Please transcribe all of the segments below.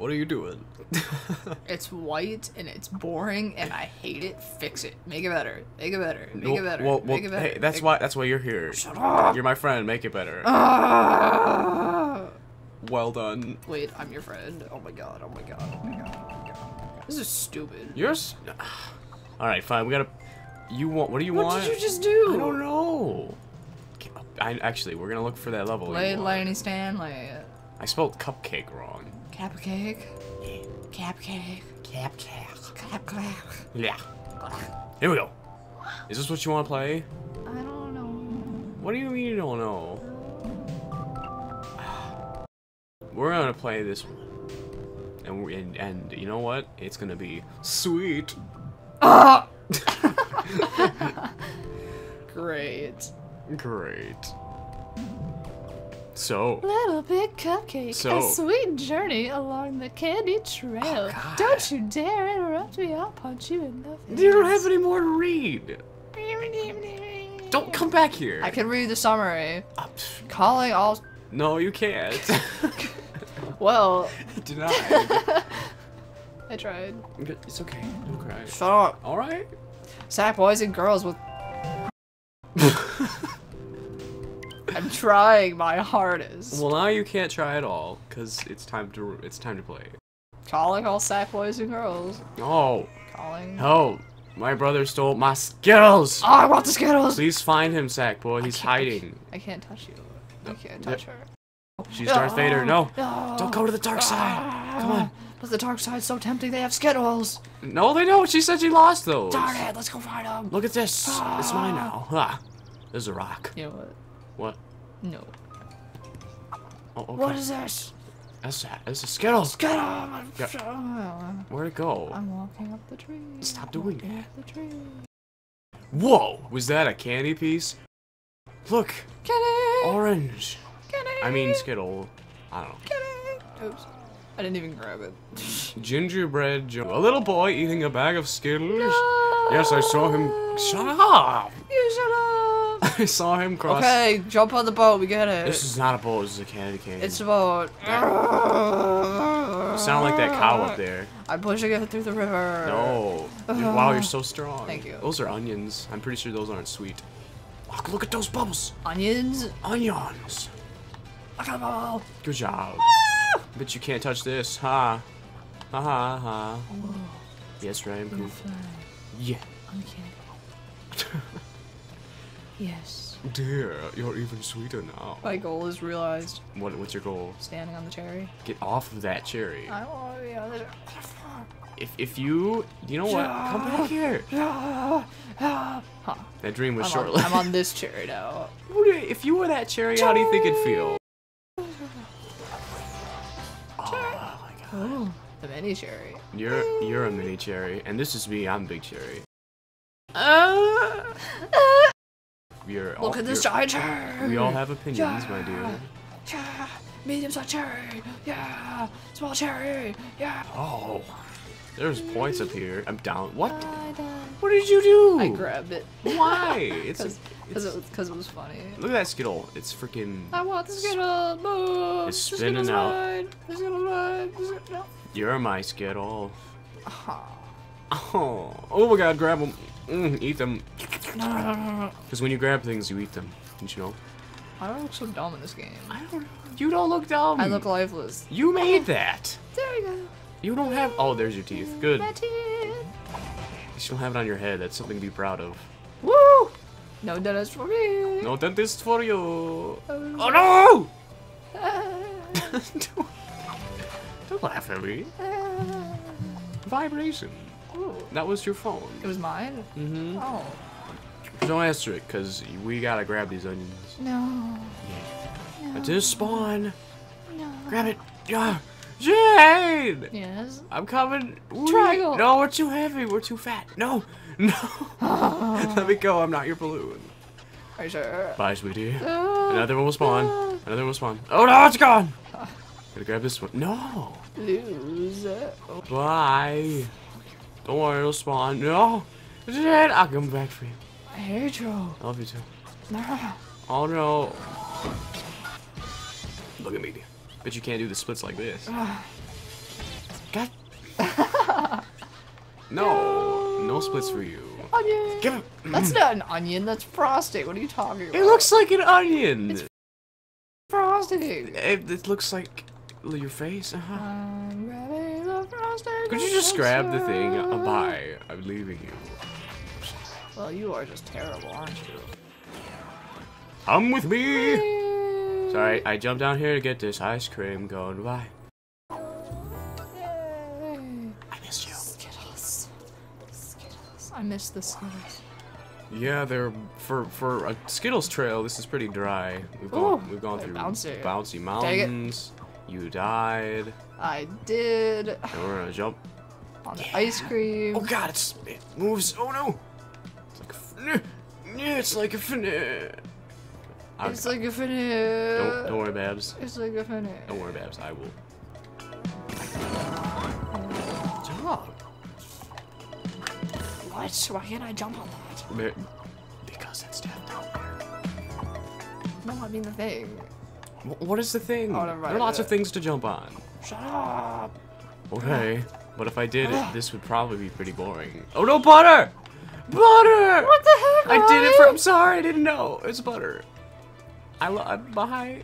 What are you doing? It's white and it's boring and I hate it. Fix it. Make it better. Make it better. Make it better. Make it better. Hey, that's why you're here. Shut up. You're my friend. Make it better. Well done. Wait, I'm your friend. Oh my god. Oh my god. Oh my god. Oh my god. This is stupid. Yours. All right, fine. We gotta. You want? What do you want? What did you just do? I don't know. Actually, we're gonna look for that level. Lay Laney Stanley. I spelled cupcake wrong. Cupcake. Yeah. Cupcake. Cupcake. Cupcake. Yeah. Here we go. Is this what you want to play? I don't know. What do you mean you don't know? We're gonna play this one, and you know what? It's gonna be sweet. Great. Great. So. Little Big Cupcake, so, a sweet journey along the candy trail. Oh, don't you dare interrupt me, I'll punch you in the face. You don't have any more to read. Don't come back here. I can read the summary. Calling all. No, you can't. Well. Denied. I tried. It's okay. Don't cry. Shut up. All right. Sack boys and girls with. I'm trying my hardest. Well, now you can't try at all, cause it's time to play. Calling all sack boys and girls. Oh. Calling. No, my brother stole my Skittles. Oh, I want the Skittles. Please find him, sack boy. He's hiding. I can't touch you. No. I can't touch her. She's Darth Vader. No. No. Don't go to the dark side. Come on. But the dark side's so tempting. They have Skittles. No, they don't. She said she lost those. Darn it. Let's go find them. Look at this. It's mine now. Ah, there's a rock. You know what? What? No. Oh, okay. What is this? That's that. It's a Skittle. Skittle. Yeah. Where'd it go? I'm walking up the tree. Stop doing that. Up the tree. Whoa! Was that a candy piece? Look. Candy. Orange. Candy. I mean Skittle. I don't know. Candy. Oops. I didn't even grab it. Gingerbread Joe. A little boy eating a bag of Skittles. No. Yes, I saw him. Shut up. You shut up. I saw him cross. Okay, jump on the boat. We get it. This is not a boat. This is a candy cane. It's a boat. You sound like that cow up there. I'm pushing it through the river. No. Dude, wow, you're so strong. Thank you. Those are onions. I'm pretty sure those aren't sweet. Look at those bubbles. Onions? Onions. Look at the bubble. Good job. But you can't touch this, ha! Ha ha ha! Whoa. Yes, Ryan. Cool. Yeah. Okay. Yes. Dear, you're even sweeter now. My goal is realized. What's your goal? Standing on the cherry. Get off of that cherry. I want to be on the cherry. You know what? Come back here. Huh. That dream was short-lived. I'm on this cherry now. If you were that cherry, how do you think it'd feel? Oh, the mini cherry. You're a mini cherry, and this is me. I'm big cherry. Look at this giant cherry. We all have opinions, my dear. Yeah, medium-sized cherry. Yeah, small cherry. Yeah. Oh, there's points up here. I'm down. What? What did you do? I grabbed it. Why? Because it was funny. Look at that Skittle. It's freaking. I want the Skittle. Move. It's spinning out. No. You're my Skittle. Oh my god, grab them. Eat them. No. Because when you grab things, you eat them. Didn't you know? I don't look so dumb in this game. I don't know. You don't look dumb. I look lifeless. You made that. There you go. You don't have. Oh, there's your teeth. Good. My teeth. You don't have it on your head. That's something to be proud of. Woo! No dentist for me. No dentist for you. Oh no! Don't laugh at me. Vibration. Ooh. That was your phone. It was mine? Mm-hmm. Oh. Don't answer it, because we gotta grab these onions. No. Yeah. No. Just spawn. No. Grab it. Yeah. Jade! Yes? I'm coming. Triangle! No, we're too heavy. We're too fat. No! No! Let me go. I'm not your balloon. Are you sure? Bye, sweetie. Another one will spawn. Another one will spawn. Oh, no! It's gone! Gotta grab this one. No! Lose it. Bye. Don't worry. It'll spawn. No! Jade! I'll come back for you. I hate you. I love you, too. No. Oh, no. Look at me. But you can't do the splits like this. God. No splits for you. Onion. Give him. That's not an onion. That's frosting. What are you talking about? It looks like an onion. It's frosting. It looks like your face. Uh-huh. Could you just grab the thing? Bye. I'm leaving you. Well, you are just terrible, aren't you? Come with me. Sorry, I jumped down here to get this ice cream going. Bye. I miss the Skittles. Yeah, they're for a Skittles trail. This is pretty dry. We've gone through bouncy mountains. You died. I did. And we're gonna jump on the ice cream. Oh God, it moves. Oh no! It's like a finesse. Don't worry, Babs. It's like a finesse. Don't worry, Babs. I will. Jump. What? Why can't I jump on that? Because it's down there. No, I mean the thing. What is the thing? Oh, there are lots of things to jump on. Shut up. Okay, but if I did it, this would probably be pretty boring. Oh no, butter! Butter! What the heck? Ryan? I did it for. I'm sorry, I didn't know. It's butter. Bye.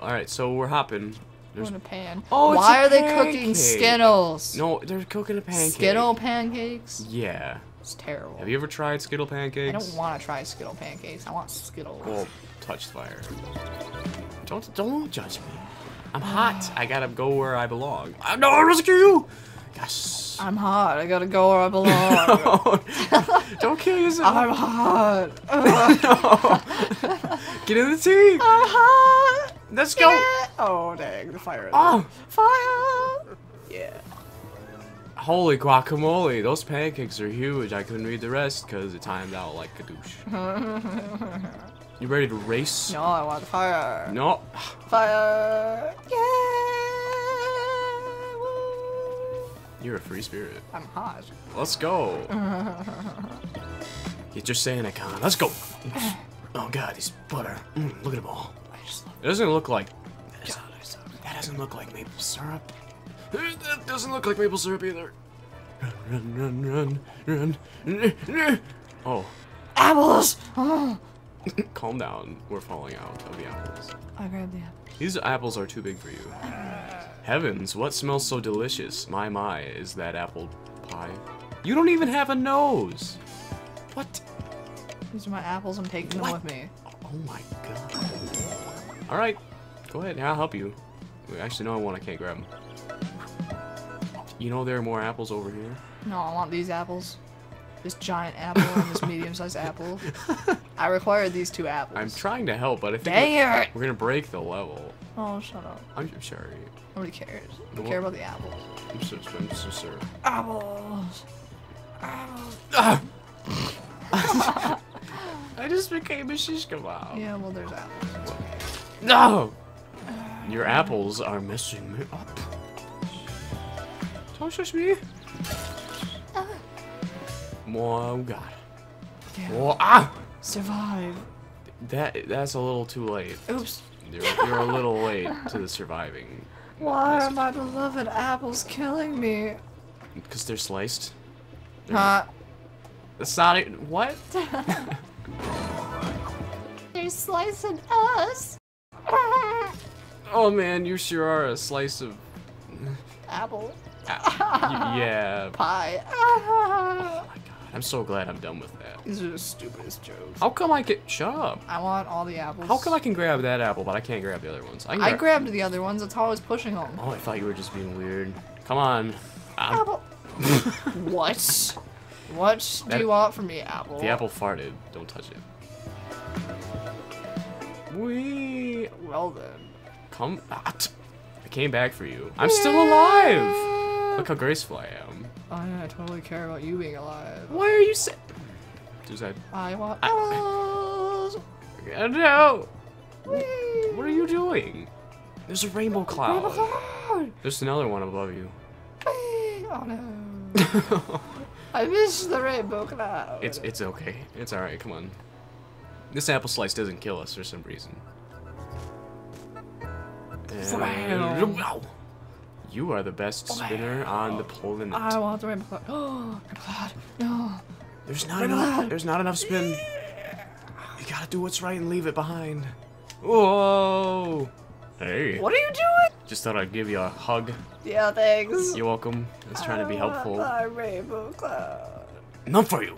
All right, so we're hopping. There's in a pan. Oh, why it's a pancake. Are they cooking Skittles? No, they're cooking a pancake. Skittle pancakes? Yeah. It's terrible. Have you ever tried Skittle pancakes? I don't want to try Skittle pancakes. I want Skittles. Oh, touch fire. Don't judge me. I'm hot. I gotta go where I belong. No, I'll rescue you. Yes. I'm hot. I gotta go where I belong. Don't kill yourself. I'm hot. No. Get in the tea. I'm hot. Let's go. Yeah. Oh dang, the fire. Is fire. Yeah. Holy guacamole, those pancakes are huge. I couldn't read the rest because it timed out like a douche. You ready to race? No, I want fire. No. Fire. Yeah. Woo. You're a free spirit. I'm hot. Let's go. Get your Santa con. Let's go. Oh God, he's butter. Look at them all. It doesn't look like. That doesn't look like maple syrup. That doesn't look like maple syrup either. Run. Oh. Apples! Oh. Calm down. We're falling out of the apples. I grabbed the apples. These apples are too big for you. Heavens, what smells so delicious? My, is that apple pie? You don't even have a nose! What? These are my apples. I'm taking them with me. Oh my God. Alright. Go ahead, I'll help you. Actually, no, I can't grab them. You know there are more apples over here? No, I want these apples. This giant apple and this medium-sized apple. I required these two apples. I'm trying to help, but I think we're gonna break the level. Oh, shut up. I'm sorry. Nobody cares. Nobody care about the apples. I'm so sorry. Apples! Apples! I just became a shish kebab. Yeah, well, there's apples. No! Your apples are messing me up. Don't shush me. Oh God. Yeah. Oh, survive. That's a little too late. Oops. You're a little late to the surviving. Why are my beloved apples killing me? Because they're sliced. That's not it. What? They're slicing us. Oh man, you sure are a slice of apple. Yeah. Pie. Oh my God, I'm so glad I'm done with that. These are the stupidest jokes. How come I get shut up? I want all the apples. How come I can grab that apple, but I can't grab the other ones? I grabbed the other ones. That's how I was pushing them. Oh, I thought you were just being weird. Come on. Apple. What? What do you want from me, apple? The apple farted. Don't touch it. Well then. I came back for you. I'm still alive! Look how graceful I am. Oh yeah, I totally care about you being alive. Why are you I want apples! No! Whee. What are you doing? There's a rainbow cloud. Rainbow cloud! There's another one above you. Whee. Oh no. I miss the rainbow cloud. It's okay. It's alright, come on. This apple slice doesn't kill us for some reason. Wow. You are the best spinner on the planet. I want the Ravenclaw. Oh, Ravenclaw. No. There's not enough. There's not enough spin. You gotta do what's right and leave it behind. Whoa. Hey. What are you doing? Just thought I'd give you a hug. Yeah, thanks. You're welcome. I was trying to be helpful. Ravenclaw. Not for you.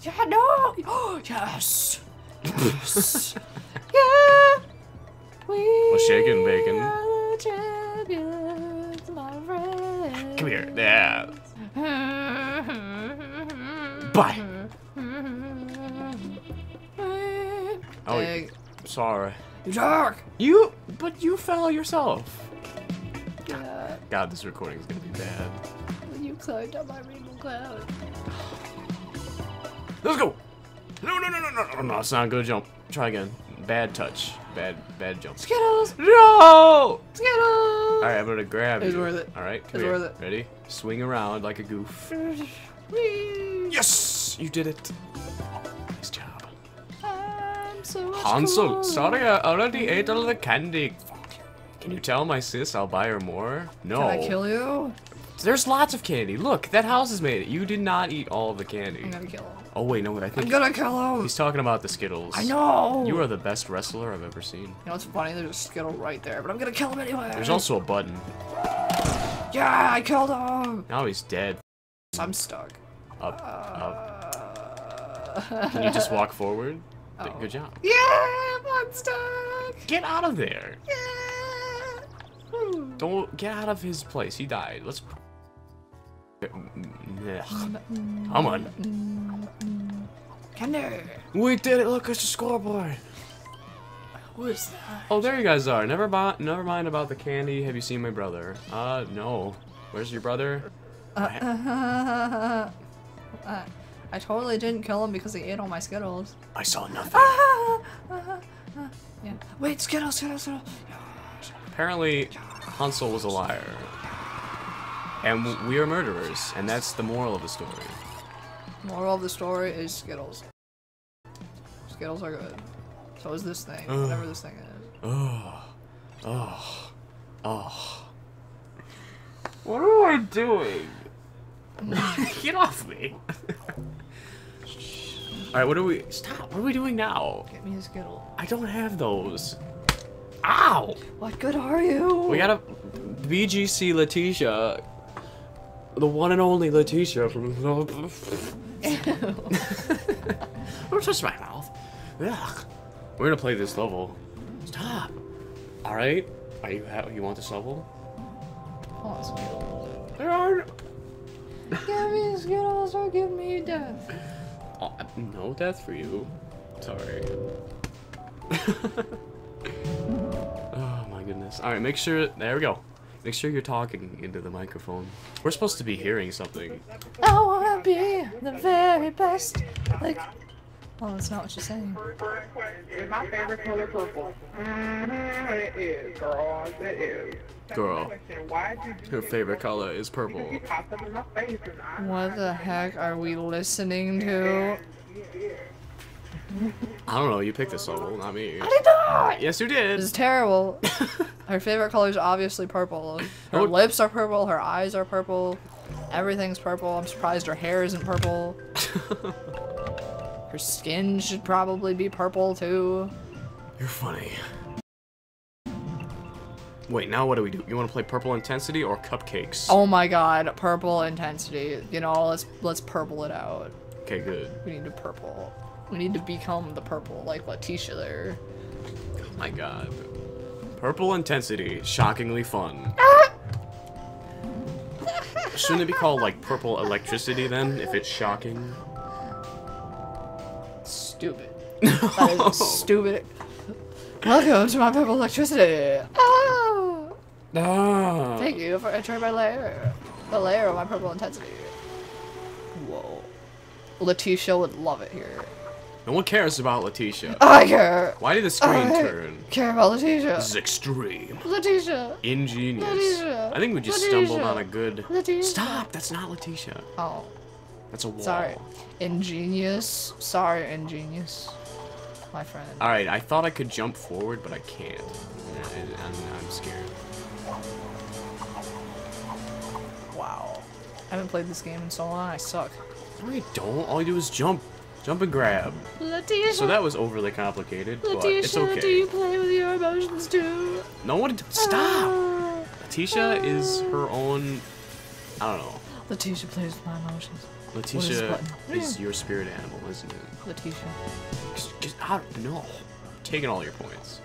Yeah, no! Oh, yes! Yes! Yeah! We're shaking bacon. Champions, my friends. Come here. Yeah. Bye! Oh, sorry. Jerk! You, but you fell yourself. Yeah. God, this recording is gonna be bad. You climbed on my rainbow cloud. Let's go! No, no, no, no, no, no, no, it's not a good jump. Try again. Bad touch. Bad jump. Skittles! No! Skittles! Alright, I'm gonna grab you. It's worth it. Alright, come here. It's worth it. Ready? Swing around like a goof. Whee! Yes! You did it. Nice job. I'm so Hansel, cool. Sorry, I already ate all the candy. Can you tell my sis I'll buy her more? No. Can I kill you? There's lots of candy. Look, that house is made. You did not eat all of the candy. I'm gonna kill him. Oh wait, no, I think I'm gonna kill him. He's talking about the Skittles. I know. You are the best wrestler I've ever seen. You know what's funny? There's a Skittle right there, but I'm gonna kill him anyway. There's also a button. Yeah, I killed him. Now he's dead. I'm stuck. Up. Can you just walk forward? Oh. Good job. Yeah, I'm stuck. Get out of there. Yeah. Don't get out of his place. He died. Let's. Come on. Candy. We did it. Look, it's the scoreboard. What is that? Oh, there you guys are. Never mind about the candy. Have you seen my brother? No. Where's your brother? I totally didn't kill him because he ate all my Skittles. I saw nothing. Yeah. Wait, Skittles. Apparently, Hansel was a liar, and we are murderers, and that's the moral of the story. Moral of the story is Skittles. Skittles are good. So is this thing, whatever this thing is. What am I doing? Get off me! All right, stop? What are we doing now? Get me a Skittle. I don't have those. Ow! What good are you? We got a VGC Letitia, the one and only Letitia from. Don't touch my mouth. Ugh. We're gonna play this level. Stop. All right. Are you happy? You want this level? Awesome. There are. Give me Skittles or give me death. Oh, no death for you. Sorry. Goodness. All right, make sure, there we go. Make sure you're talking into the microphone. We're supposed to be hearing something. I wanna be the very best. Like, oh, that's not what you're saying. It's my favorite color, purple. It is, girl. It is. Girl, her favorite color is purple. What the heck are we listening to? I don't know, you picked this level, not me. I did not! Yes, you did! This is terrible. Her favorite color is obviously purple. Her lips are purple, her eyes are purple, everything's purple. I'm surprised her hair isn't purple. Her skin should probably be purple, too. You're funny. Wait, now what do we do? You want to play Purple Intensity or Cupcakes? Oh my god, Purple Intensity. You know, let's purple it out. Okay, good. We need to purple. We need to become the purple, like Letitia there. Oh my god. Purple Intensity, shockingly fun. Shouldn't it be called, like, Purple Electricity then, if it's shocking? Stupid. That is stupid. Welcome to my Purple Electricity. Oh. Ah. Thank you for entering my lair. The lair of my Purple Intensity. Whoa. Letitia would love it here. No one cares about Letitia. I care. Why did the screen turn? I care about Letitia. This is extreme. Letitia. Ingenious. Letitia. I think we just stumbled on a good... Letitia. Stop! That's not Letitia. Oh. That's a wall. Sorry. Ingenious. Sorry, Ingenious. my friend. Alright, I thought I could jump forward, but I can't. I'm scared. Wow. I haven't played this game in so long, I suck. No, you don't. All you do is jump. Jump and grab. Letitia, so that was overly complicated, Letitia, but it's okay. Do you play with your emotions too? No one... Stop! Letitia is her own... I don't know. Letitia plays with my emotions. Letitia is your spirit animal, isn't it? Letitia. I don't know. I'm taking all your points.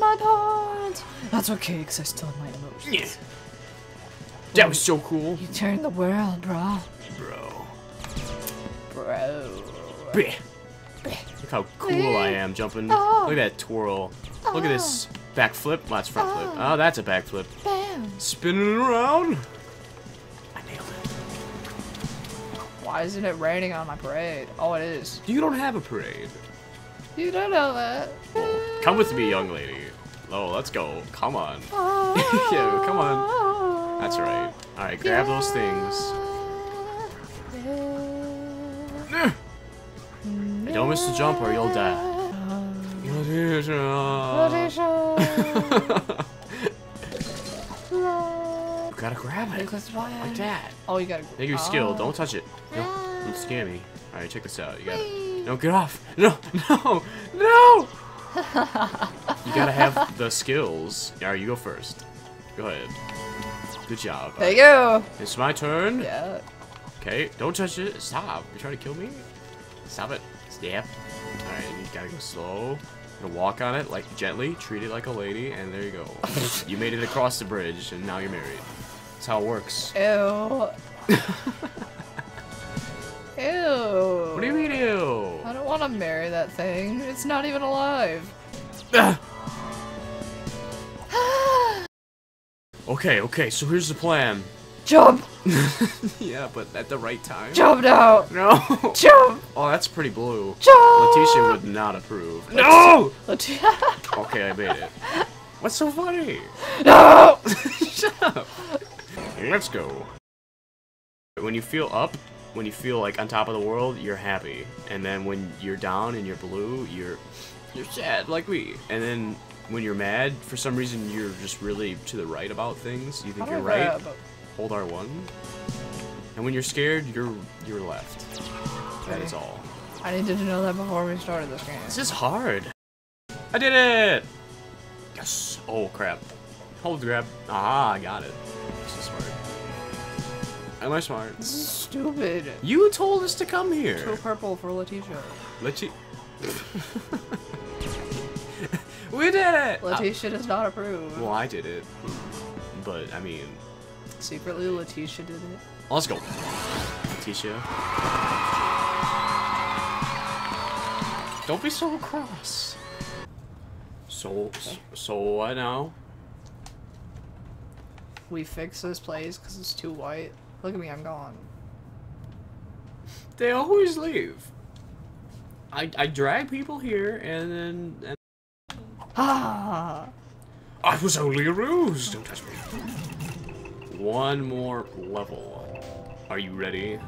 My points! That's okay, because I still have my emotions. Yeah. That was so cool. You turned the world, bro. Bro. Bleh. Bleh. Look how cool I am jumping. Oh. Look at that twirl. Oh. Look at this backflip. Well, that's front flip. Oh, that's a backflip. Spinning around. I nailed it. Why isn't it raining on my parade? Oh, it is. You don't have a parade. You don't know that. Well, come with me, young lady. Oh, let's go. Come on. Oh. Yeah, come on. That's right. All right, grab those things. Don't miss the jump or you'll die. You gotta grab it. Like that. Oh, you gotta grab it. Take your skill. Don't touch it. No, don't scare me. Alright, check this out. You gotta. No, get off. No, no, no! You gotta have the skills. Alright, you go first. Go ahead. Good job. There you go. It's my turn. Yeah. Okay, don't touch it. Stop. You're trying to kill me? Stop it. Yep. Alright, you gotta go slow. Gonna walk on it, like gently, treat it like a lady, and there you go. You made it across the bridge, and now you're married. That's how it works. Ew. Ew. What do you mean, ew? I don't want to marry that thing. It's not even alive. Okay, so here's the plan. Jump! Yeah, but at the right time. Jump out! No! Jump! Oh, that's pretty blue. Jump! Letitia would not approve. No! Okay, I made it. What's so funny? No! Shut up. Let's go. When you feel up, when you feel like on top of the world, you're happy. And then when you're down and you're blue, you're sad, like me. And then when you're mad, for some reason, you're just really to the right about things. You think you're right. Hold R1, and when you're scared, you're left. That is all. I needed to know that before we started this game. This is hard. I did it! Yes! Oh crap. Hold grab. Ah, I got it. This is smart. Am I smart? This is stupid. You told us to come here. Two purple for Letitia. We did it! Letitia does not approve. Well, I did it. But, I mean... Secretly, Letitia did it. Oh, let's go. Letitia. Don't be so cross. So what now? We fix this place because it's too white. Look at me, I'm gone. They always leave. I drag people here and then... Ah! I was only a ruse! Don't touch me. One more level. Are you ready?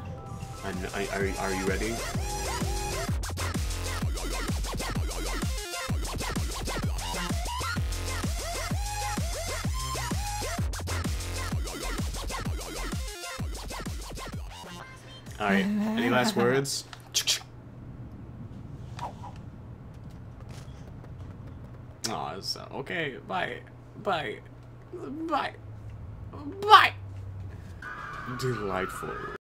Are you ready? All right. Any last words? Oh, so okay. Bye. Delightful.